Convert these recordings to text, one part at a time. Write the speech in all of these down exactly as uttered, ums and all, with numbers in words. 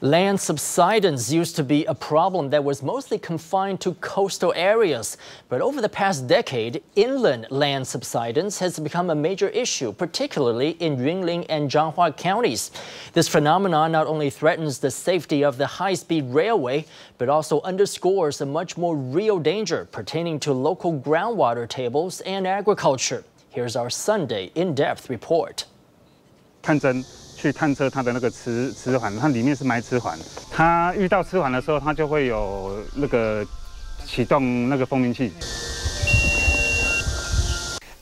Land subsidence used to be a problem that was mostly confined to coastal areas. But over the past decade, inland land subsidence has become a major issue, particularly in Yunlin and Jianghua counties. This phenomenon not only threatens the safety of the high-speed railway, but also underscores a much more real danger pertaining to local groundwater tables and agriculture. Here's our Sunday in-depth report. Tan Zhen. 去探测它的那个磁磁环，它里面是埋磁环。它遇到磁环的时候，它就会有那个启动那个蜂鸣器。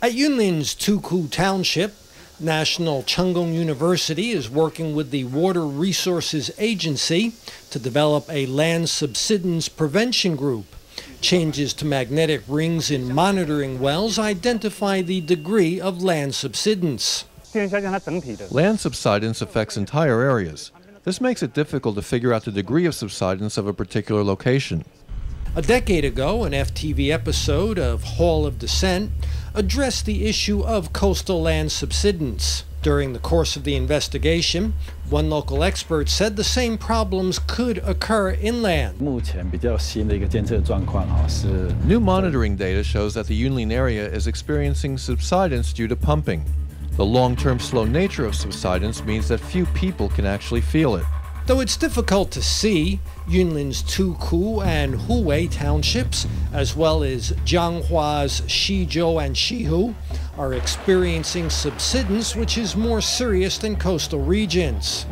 At Yunlin's Tuku Township, National Cheng Kung University is working with the Water Resources Agency to develop a land subsidence prevention group. Changes to magnetic rings in monitoring wells identify the degree of land subsidence. Land subsidence affects entire areas. This makes it difficult to figure out the degree of subsidence of a particular location. A decade ago, an F T V episode of Hall of Dissent addressed the issue of coastal land subsidence. During the course of the investigation, one local expert said the same problems could occur inland. New monitoring data shows that the Yunlin area is experiencing subsidence due to pumping. The long-term slow nature of subsidence means that few people can actually feel it. Though it's difficult to see, Yunlin's Tuku and Huwei townships, as well as Jianghua's Shizhou and Shihu, are experiencing subsidence which is more serious than coastal regions.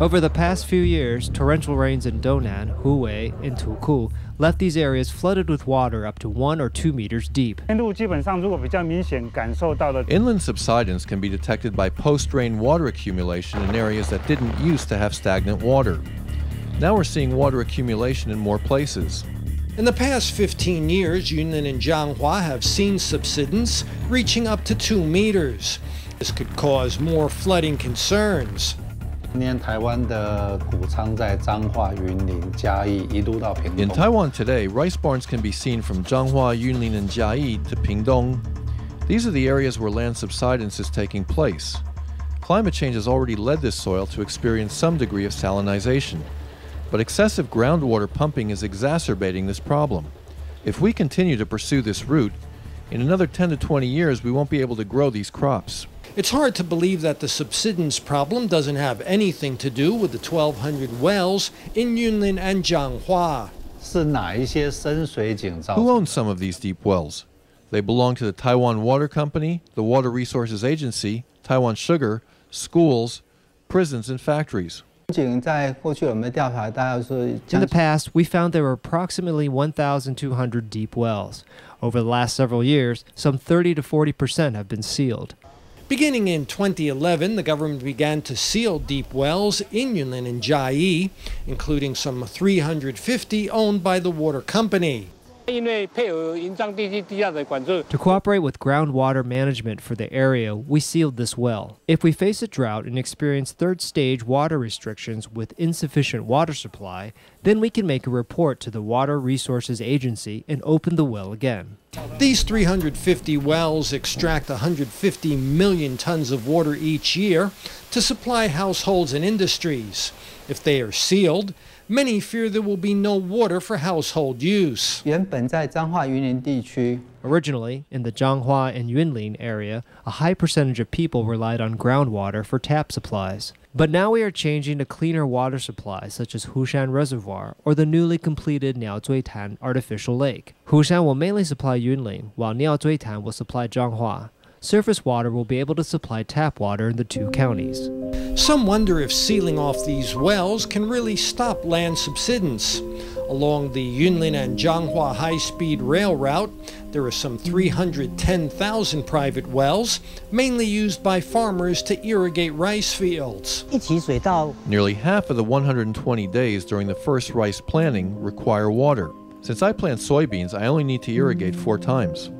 Over the past few years, torrential rains in Dounan, Huwei, and Tuku left these areas flooded with water up to one or two meters deep. Inland subsidence can be detected by post-rain water accumulation in areas that didn't used to have stagnant water. Now we're seeing water accumulation in more places. In the past fifteen years, Yunlin and Jianghua have seen subsidence reaching up to two meters. This could cause more flooding concerns. In Taiwan today, rice barns can be seen from Changhua, Yunlin, and Jiayi to Pingdong. These are the areas where land subsidence is taking place. Climate change has already led this soil to experience some degree of salinization. But excessive groundwater pumping is exacerbating this problem. If we continue to pursue this route, in another ten to twenty years, we won't be able to grow these crops. It's hard to believe that the subsidence problem doesn't have anything to do with the twelve hundred wells in Yunlin and Jianghua. Who owns some of these deep wells? They belong to the Taiwan Water Company, the Water Resources Agency, Taiwan Sugar, schools, prisons, and factories. In the past, we found there were approximately one thousand two hundred deep wells. Over the last several years, some thirty to forty percent have been sealed. Beginning in twenty eleven, the government began to seal deep wells in Yunlin and Jiayi, including some three hundred fifty owned by the water company. To cooperate with groundwater management for the area, we sealed this well. If we face a drought and experience third-stage water restrictions with insufficient water supply, then we can make a report to the Water Resources Agency and open the well again. These three hundred fifty wells extract one hundred fifty million tons of water each year to supply households and industries. If they are sealed, many fear there will be no water for household use. Originally, in the Jianghua and Yunlin area, a high percentage of people relied on groundwater for tap supplies. But now we are changing to cleaner water supplies such as Hushan Reservoir or the newly completed Niaozui Tan artificial lake. Hushan will mainly supply Yunlin, while Niaozui Tan will supply Jianghua. Surface water will be able to supply tap water in the two counties. Some wonder if sealing off these wells can really stop land subsidence. Along the Yunlin and Jianghua high-speed rail route, there are some three hundred ten thousand private wells, mainly used by farmers to irrigate rice fields. Nearly half of the one hundred twenty days during the first rice planting require water. Since I plant soybeans, I only need to irrigate four times.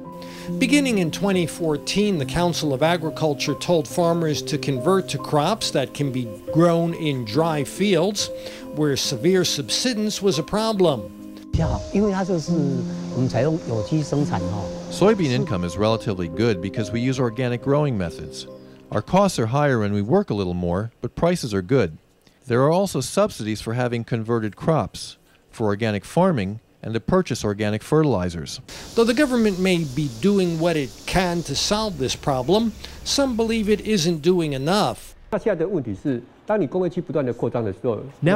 Beginning in twenty fourteen, the Council of Agriculture told farmers to convert to crops that can be grown in dry fields, where severe subsidence was a problem. Soybean income is relatively good because we use organic growing methods. Our costs are higher and we work a little more, but prices are good. There are also subsidies for having converted crops, for organic farming, and to purchase organic fertilizers. Though the government may be doing what it can to solve this problem, some believe it isn't doing enough. Now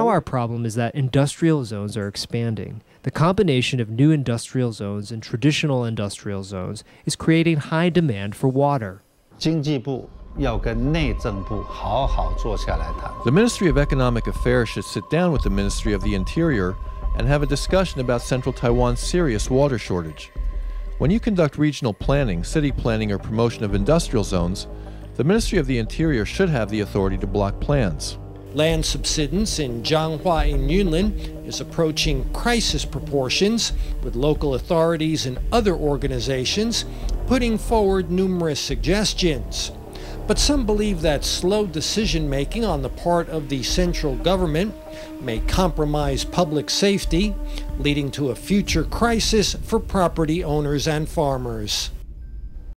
our problem is that industrial zones are expanding. The combination of new industrial zones and traditional industrial zones is creating high demand for water. The Ministry of Economic Affairs should sit down with the Ministry of the Interior and have a discussion about Central Taiwan's serious water shortage. When you conduct regional planning, city planning, or promotion of industrial zones, the Ministry of the Interior should have the authority to block plans. Land subsidence in Jianghua and Yunlin is approaching crisis proportions, with local authorities and other organizations putting forward numerous suggestions. But some believe that slow decision-making on the part of the central government may compromise public safety, leading to a future crisis for property owners and farmers.